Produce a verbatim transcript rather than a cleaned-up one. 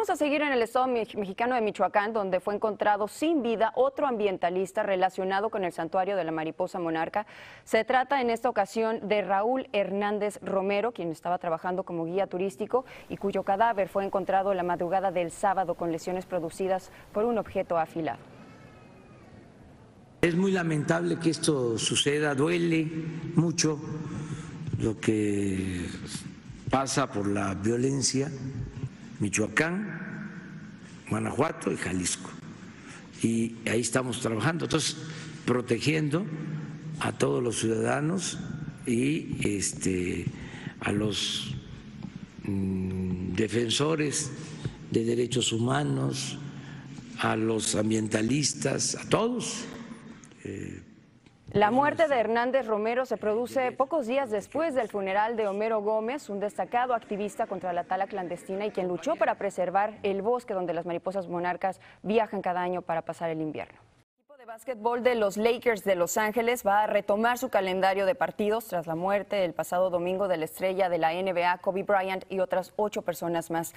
Vamos a seguir en el estado mexicano de Michoacán, donde fue encontrado sin vida otro ambientalista relacionado con el santuario de la mariposa monarca. Se trata en esta ocasión de Raúl Hernández Romero, quien estaba trabajando como guía turístico y cuyo cadáver fue encontrado la madrugada del sábado con lesiones producidas por un objeto afilado. Es muy lamentable que esto suceda, duele mucho lo que pasa por la violencia. Michoacán, Guanajuato y Jalisco. Y ahí estamos trabajando, entonces protegiendo a todos los ciudadanos y este, a los mmm, defensores de derechos humanos, a los ambientalistas, a todos. Eh, La muerte de Hernández Romero se produce pocos días después del funeral de Homero Gómez, un destacado activista contra la tala clandestina y quien luchó para preservar el bosque donde las mariposas monarcas viajan cada año para pasar el invierno. El básquetbol de los Lakers de Los Ángeles va a retomar su calendario de partidos tras la muerte el pasado domingo de la estrella de la N B A Kobe Bryant y otras ocho personas más.